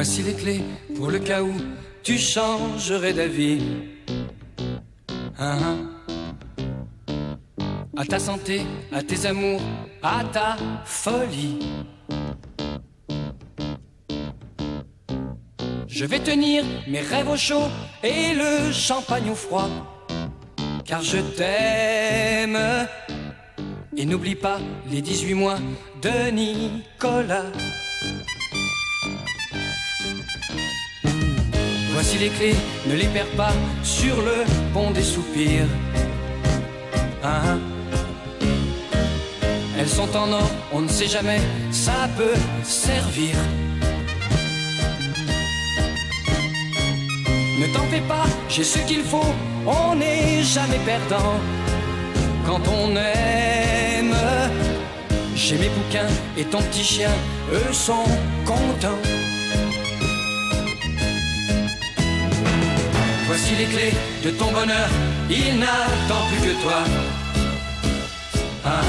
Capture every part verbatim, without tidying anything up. Voici les clés pour le cas où tu changerais d'avis. Hein, hein. À ta santé, à tes amours, à ta folie. Je vais tenir mes rêves au chaud et le champagne au froid, car je t'aime. Et n'oublie pas les dix-huit mois de Nicolas. Voici les clés, ne les perds pas sur le pont des soupirs. Hein, hein. Elles sont en or, on ne sait jamais, ça peut servir. Ne t'en fais pas, j'ai ce qu'il faut, on n'est jamais perdant quand on aime. J'ai mes bouquins et ton petit chien, eux sont contents. Voici les clés de ton bonheur, il n'attend plus que toi. Ah, ah.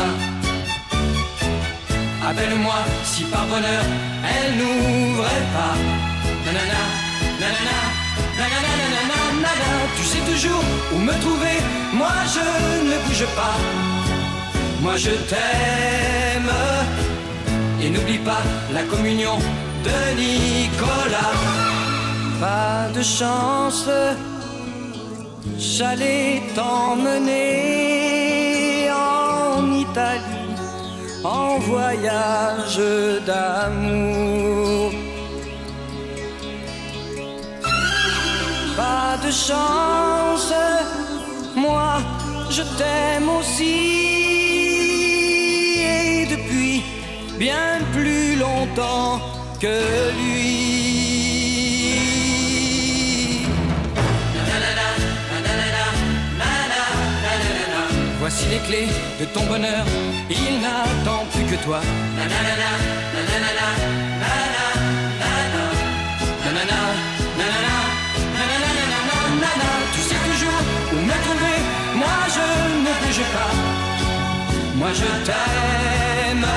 Appelle-moi si par bonheur elle n'ouvrait pas. Nanana, nanana, nanana, nanana, nanana. Tu sais toujours où me trouver, moi je ne bouge pas. Moi je t'aime. Et n'oublie pas la communion de Nicolas. Pas de chance, j'allais t'emmener en Italie, en voyage d'amour. Pas de chance, moi je t'aime aussi, et depuis bien plus longtemps que lui. Voici les clés de ton bonheur, il n'attend plus que toi. Nanana, nanana, nanana, nanana, nanana, nanana, nanana. Tu sais toujours où me trouver, moi je ne bouge pas. Moi je t'aime.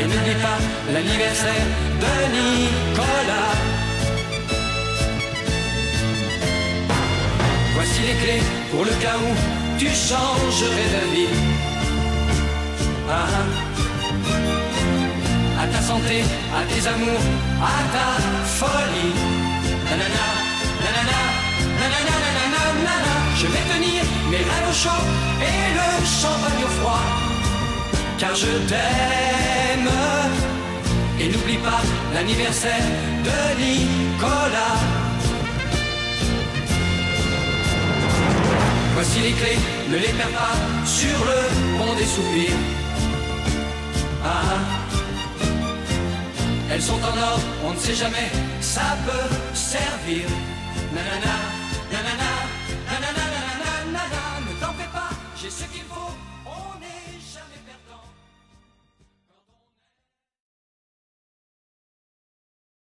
Et n'oublie pas l'anniversaire de Nicolas. Voici les clés pour le cas où tu changerais d'avis. Ah, ah. À ta santé, à tes amours, à ta folie. Nanana, nanana, nanana, nanana, nanana. Je vais tenir mes rêves au chaud et le champagne au froid, car je t'aime. Et n'oublie pas l'anniversaire de Nicolas. Voici les clés, ne les perds pas sur le pont des soupirs. Ah, ah. Elles sont en or, on ne sait jamais, ça peut servir.